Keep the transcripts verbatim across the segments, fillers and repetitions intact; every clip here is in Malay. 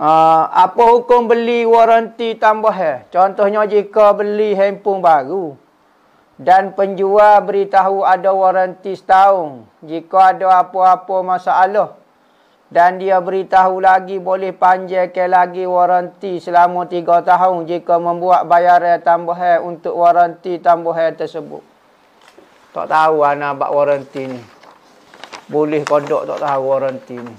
Uh, apa hukum beli waranti tambahan? Contohnya jika beli handphone baru dan penjual beritahu ada waranti setahun. Jika ada apa-apa masalah dan dia beritahu lagi boleh panjangkan lagi waranti selama tiga tahun jika membuat bayaran tambahan untuk waranti tambahan tersebut. Tak tahu anak bak waranti ni. Boleh kodok tak tahu waranti ni.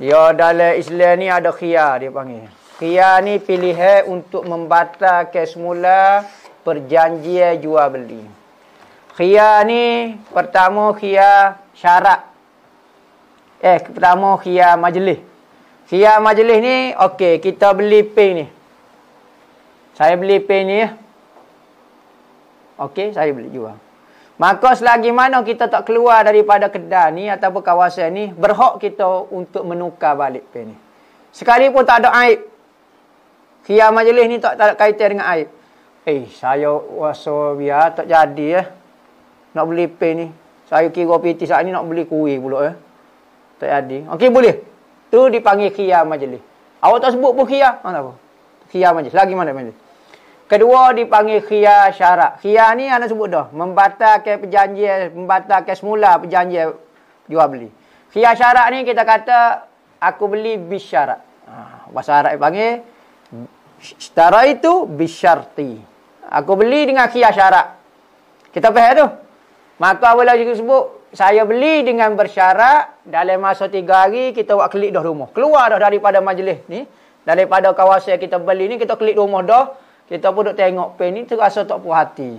Ya, dalam Islam ni ada khiyar dia panggil. Khiyar ni pilihan untuk membatalkan semula perjanjian jual beli. Khiyar ni pertama khiyar syarat. Eh, pertama khiyar majlis. Khiyar majlis ni okey, kita beli pin ni. Saya beli pin ni ya. Okey, saya beli jual. Maka selagi mana kita tak keluar daripada kedai ni ataupun kawasan ni, berhak kita untuk menukar balik pen ni. Sekalipun tak ada aib. Khiyar majlis ni tak, tak ada kaitan dengan aib. Eh, saya rasa biar tak jadi eh. Nak beli pen ni. Saya kira piti saat ni nak beli kuih pula eh. Tak jadi. Okey, boleh. Tu dipanggil khiyar majlis. Awak tak sebut pun khiyar. Ha, tak apa. Khiyar majlis. Lagi mana majlis? Kedua dipanggil khiyar syarat. Khiyar ni ana sebut dah, membatalkan perjanjian, membatalkan semula perjanjian jual beli. Khiyar syarat ni kita kata aku beli bisyarat. Ah, bahasa Arab dipanggil syarat itu bisyarti. Aku beli dengan khiyar syarat. Kita faham tu? Maka apabila kita sebut saya beli dengan bersyarat, dalam masa tiga hari kita buat klik dah rumah. Keluar dah daripada majlis ni, daripada kawasan kita beli ni kita klik rumah dah. Kita pun duk tengok pen ni terasa tak puas hati.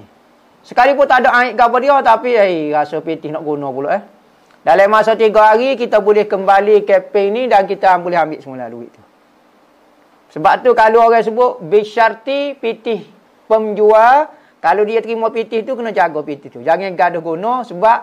Sekalipun tak ada aib gapo dia tapi eh rasa pitih nak guna pula eh. Dalam masa tiga hari kita boleh kembali ke pen ni dan kita boleh ambil semula duit tu. Sebab tu kalau orang sebut bisyarti pitih penjual, kalau dia terima pitih tu kena jaga pitih tu. Jangan gaduh guna sebab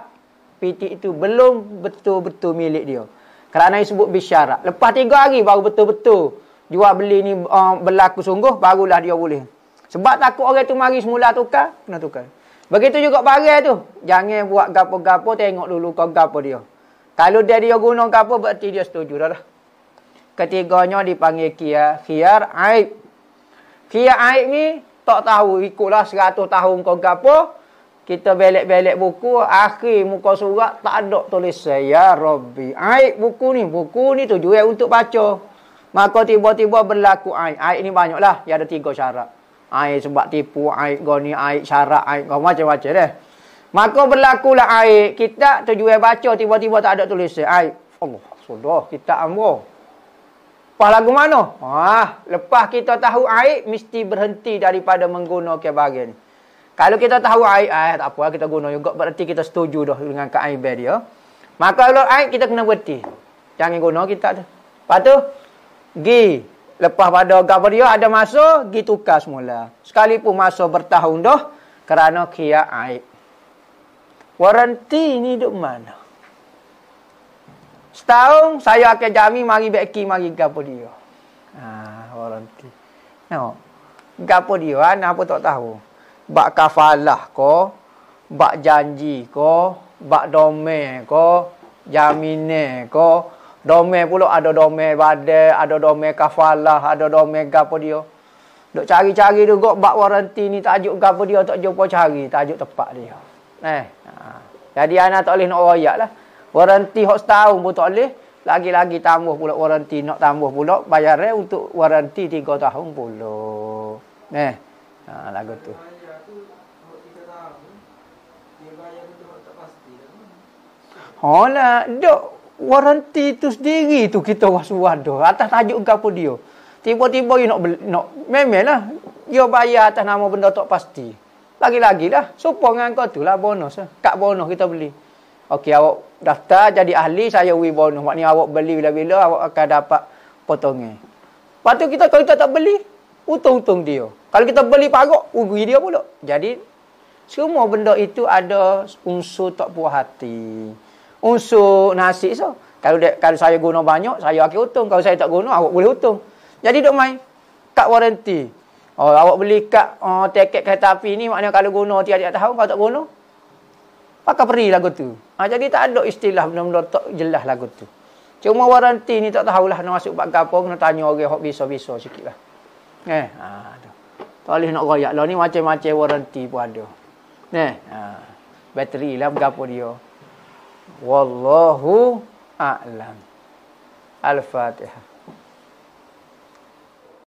pitih itu belum betul-betul milik dia. Kerana disebut bisyarat. Lepas tiga hari baru betul-betul jual beli ni uh, berlaku sungguh barulah dia boleh. Sebab takut orang tu mari semula tukar, kena tukar. Begitu juga barang tu. Jangan buat gapo-gapo, tengok dulu kau gapo dia. Kalau dia dia guna gapo berarti dia setuju dah lah. Ketiganya dipanggil khiyar, khiyar aib. Khiyar aib ni tak tahu ikutlah seratus tahun kau gapo. Kita belek-belek buku, akhir muka surat tak ada tulisan ya Rabbi. Aib buku ni, buku ni tujuan untuk baca. Maka tiba-tiba berlaku aib. Aib ni banyaklah. Dia ada tiga syarat. Aib sebab tipu, aib goni, aib syarat, aib macam-macam deh. Maka berlakulah aib. Kita tujuan baca tiba-tiba tak ada tulisan aib. Allah, sudah kita ambo. Lepas lagu mana? Ah, lepas kita tahu aib mesti berhenti daripada menggunakan barang ni. Kalau kita tahu aib, ah tak apa kita guna juga berarti kita setuju dah dengan keaiban dia. Maka kalau aib kita kena berhenti. Jangan guna kita tu. Lepas tu gi lepas pada gapo dia ada masa gi tukar semula. Sekalipun masa bertahun dah kerana khiyar aib. Waranti ni duk mana? Setahun saya akan jamin mari beki mari gapo dia. Ha, waranti. Tengok. Gapo dia ana pun tak tahu. Bak kafalah ko, bak janji ko, bak domen ko, jamine ko. Domain pula ada domain badai, ada domain kafalah, ada domain gapo dia. Duk cari-cari juga bak waranti ni tajuk gapo dia tak jumpa cari, tajuk tepat dia. Eh. Ha. Jadi ana tak boleh nak royaklah. Waranti hok setahun pun tak boleh, lagi-lagi tambah pula waranti nak tambah pula bayar eh untuk waranti tiga tahun pula. Eh. Ha lagu tu. Hola, dok waranti tu sendiri tu kita waswado atas tajuk gapo dia. Tiba-tiba you nak nak memanglah you bayar atas nama benda tak pasti. Lagi-lagilah supong dengan kau tulah bonus. Kak bonus kita beli. Okey awak daftar jadi ahli saya we bonus. Maknanya awak beli bila-bila awak akan dapat potongan. Lepas tu kita kalau kita tak beli untung-untung dia. Kalau kita beli parok rugi dia pula. Jadi semua benda itu ada unsur tak puas hati. Unsur nasi so. Kalau dia, kalau saya guna banyak, saya akan untung. Kalau saya tak guna, awak boleh untung. Jadi dok mai kad waranti. Oh, awak beli kad oh, tiket kereta api ni maknanya kalau guna tiap-tiap tahun, kalau tak guna pakai peri lagu tu. Ha, jadi tak ada istilah benda-benda tak jelas lagu tu. Cuma waranti ni tak tahulah nak masuk bab gapo, kena tanya orang hok bisa-bisa sikitlah. Eh, ha tu. Tak boleh nak royak lah ni, macam-macam waranti pun ada. Eh, ha. Bateri lah berapa dia. Wallahu a'lam. Al-Fatihah.